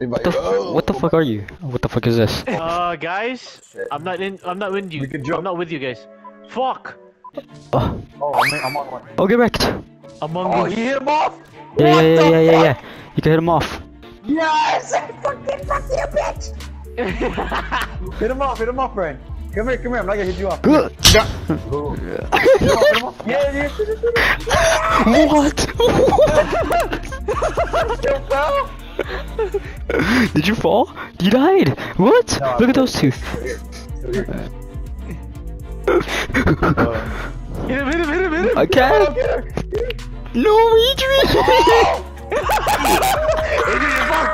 What the fuck are you? What the fuck is this? Guys, I'm not with you guys. Fuck! Oh, get wrecked! Among Us. You hit him off? Yeah. You can hit him off. Yes! Fucking fuck you, bitch! hit him off, Brian. Come here, I'm not gonna hit you off. Good! Yeah, what? Did you fall? You died! What? No, look at those two! Hit him! I can't! No, Adrian! Adrian, fuck!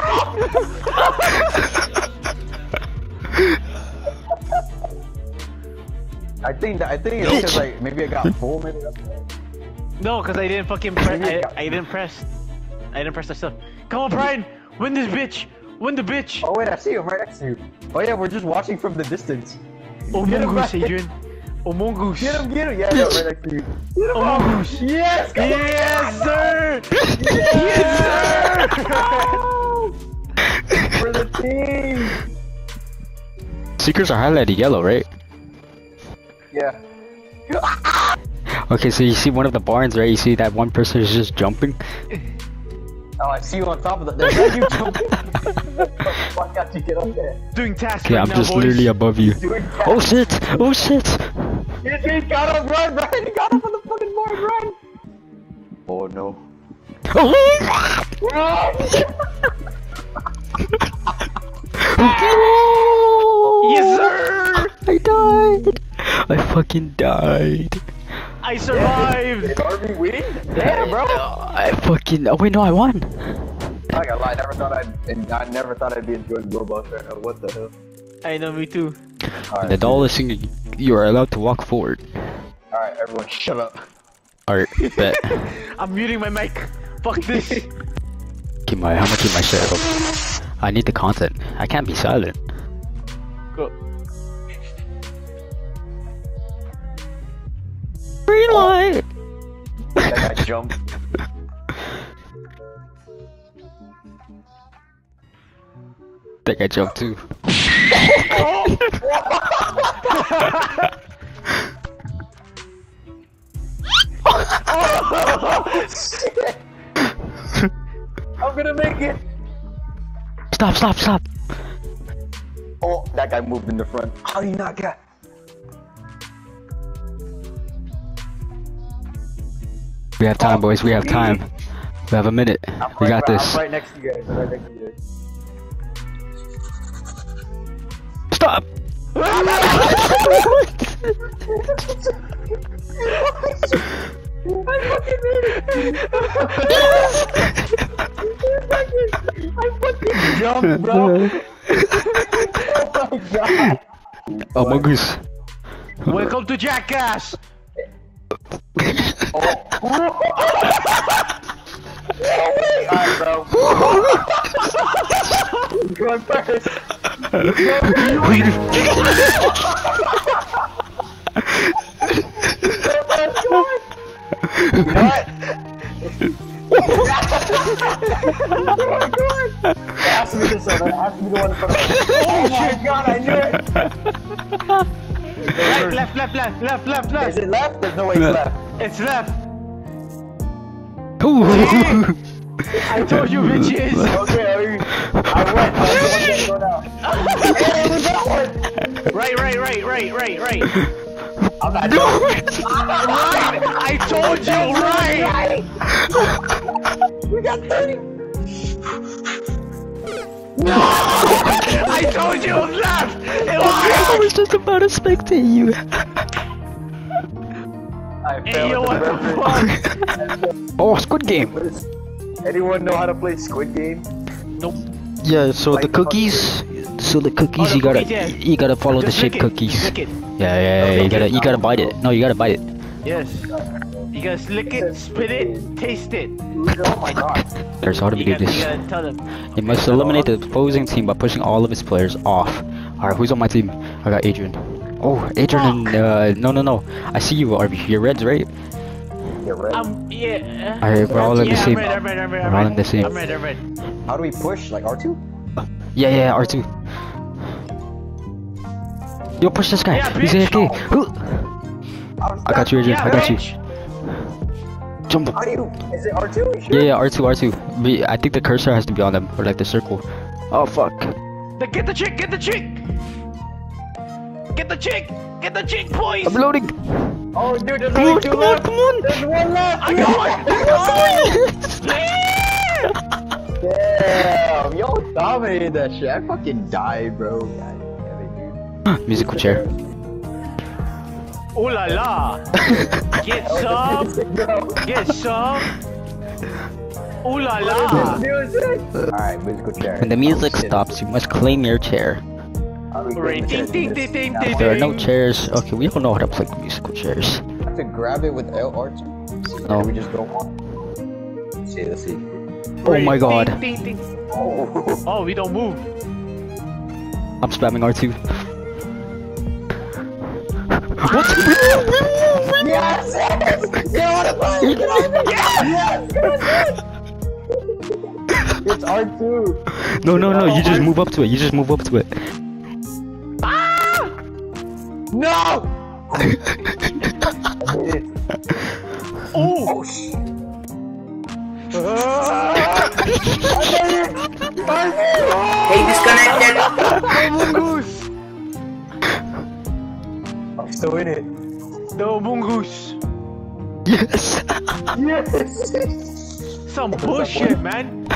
I think it's because, like, maybe I got full, maybe that's right. No, because I didn't fucking press. I didn't press that stuff. Come on, Brian! Win this bitch! Win the bitch! Oh wait, I see him right next to you. Oh yeah, we're just watching from the distance. Oh, mongoose, Adrian. Oh, mongoose. Get him. Yeah, right next to you. Oh, mongoose. Yes! Yes, sir! Yes, sir! For the team! Seekers are highlighted yellow, right? Yeah. Okay, so you see one of the barns, right? You see that one person is just jumping? Oh, I see you on top of that. Why can't you get up there? Doing tasks. Yeah, right, I'm just boys. Literally above you. Oh shit! You got him, run! You got him on the fucking board, run! Oh no! Oh! Yes, sir! I died. I fucking died. I survived! Did Harvey win? Damn, bro! I won! I got lied, I never thought I'd be enjoying Roblox right now, what the hell? I know, me too. Right, the doll is singing, you are allowed to walk forward. Alright, everyone, shut up. Alright, bet. I'm muting my mic! Fuck this! I'm gonna keep my shit up. I need the content. I can't be silent. Go. Green light! That guy jumped. That guy jumped too. Oh, shit. I'm gonna make it! Stop! Oh, that guy moved in the front. How do you not get? We have time, boys. We have time. We have a minute. We got this. I'm right next to you guys. Stop! I fucking jumped, bro. Oh my god. Oh, mongoose. Welcome to Jackass. Oh. Alright, bro. Go first. What? Ask me this one. Ask me the one first. Oh my god, I knew it. Left. Is it left? There's no way it's left. It's left. I told you, bitches. Okay, I went. Right. I'm not doing it. Right. I told you, right. We got 30. I told you it was left. I was just about to spectate you. Hey, what the fuck? Oh, Squid Game. Does anyone know how to play Squid Game? Nope. Yeah, so the cookies. You gotta follow the shaped cookies. Lick it. Yeah. You gotta bite it. No, you gotta bite it. Yes. You gotta lick it, spit it, taste it. Oh my god. There's how do we do this? You must eliminate the opposing team by pushing all of its players off. Alright, who's on my team? I got Adrian. Oh, Adrian and, no. I see you, Arby. You're reds, right? You're red. Yeah. Alright, we're all in the same. How do we push? Like R2? Yeah, R2. Yo, push this guy. Yeah, he's AFK. I got you, Adrian. Yeah, I got you. Jump. How do you? Is it R2? Sure? Yeah, R2, R2. I think the cursor has to be on them, or like the circle. Oh fuck. Get the chick. Get the chick. Get the chick. Get the chick, boys. I'm loading. Oh, dude, there's one left. Come on. There's one left. I got one. Damn, y'all dominated that shit. I fucking died, bro. God damn it, dude. Musical chair. Ooh la la. Get some. Get some. Ooh la la. Alright, musical chair. When the music stops, you must claim your chair. There are no chairs. Okay, we don't know how to play musical chairs. I have to grab it with LR2. No. We just don't want. Let's see. Oh my god. Oh, we don't move. I'm spamming R2. What? Yes! Yes! It's R2. No, you just move up to it. Ah! No! Oh! Hey, disconnected! Mungus! I'm still in it. No, Mungus! Yes! Yes! Some bullshit, man!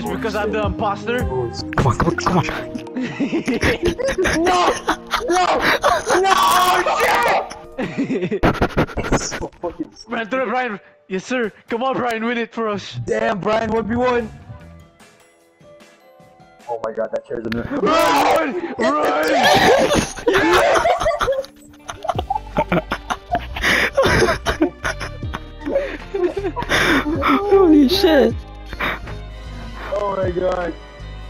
Just because I'm the imposter? Come on! No! No! No! Shit! It's so fucking man, throw it, Brian! Yes, sir. Come on, Brian. Win it for us. Damn, Brian. 1v1. Oh my god, that chair's in there. Run! Run! Yes! Holy shit. Oh my god.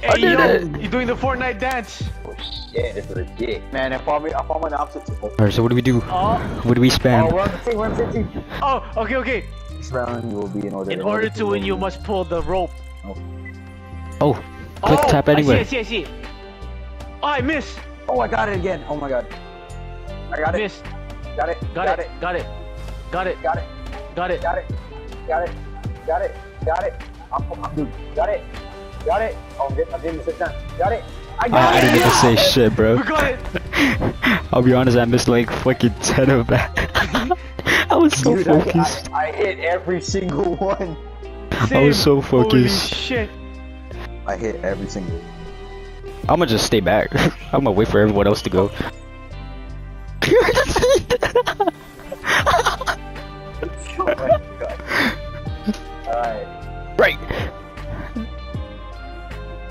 Hey, yo, you doing the Fortnite dance? Oh shit, it's legit. Man, I found an opposite. Alright, so what do? What do we spam? Oh, we're on the team. Oh, okay. This round will be in order. In order to win, you must pull the rope. Oh. Click tap anywhere. I see. Oh, I missed. Oh, I got it again. Oh my god. I got it. Missed. Got it. Got it. Got it. Oh, I'm getting this done. Got it. I didn't even say shit, bro. We got it. I'll be honest, I missed like fucking 10 of that. I was so focused. I hit every single one. I was so focused. Holy shit. I hit every single one. I'm gonna just stay back. I'm gonna wait for everyone else to go. Oh my god. Alright. Right.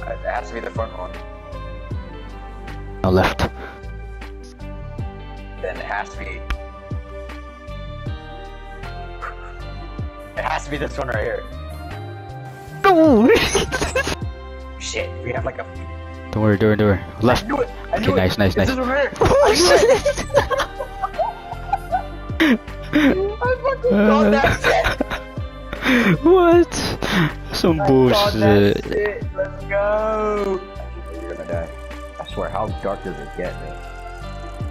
It has to be the front one. No, left. Then it has to be. It has to be this one right here. No! Shit, we have like a. Don't worry. Left. I knew it. I knew it. Nice. This is right here. I fucking got that shit! What? Some bullshit. Let's go. You're gonna die. I swear, how dark does it get, man?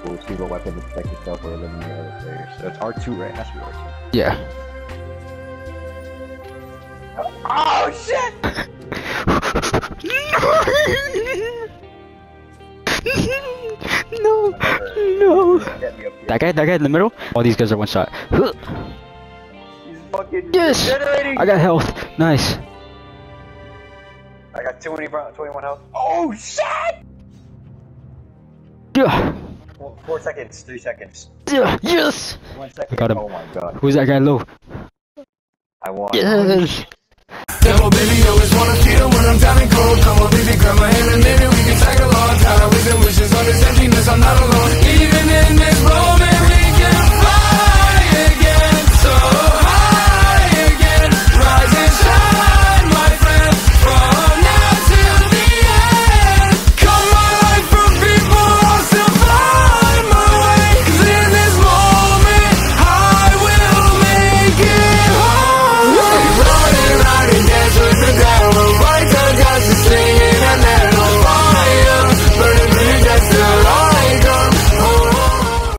We'll receive a weapon to protect yourself or eliminate other players. So it's R2, right? It has to be R2. Yeah. Oh shit! No. That guy in the middle. All these guys are one shot. He's fucking generating. I got health. Nice. I got 21 health. Oh shit! Yeah. 4 seconds. 3 seconds. Yeah. Yes. 1 second. I got him. Oh my god. Who's that guy low? I won. Yes. Devil baby, always wanna feel when I'm down and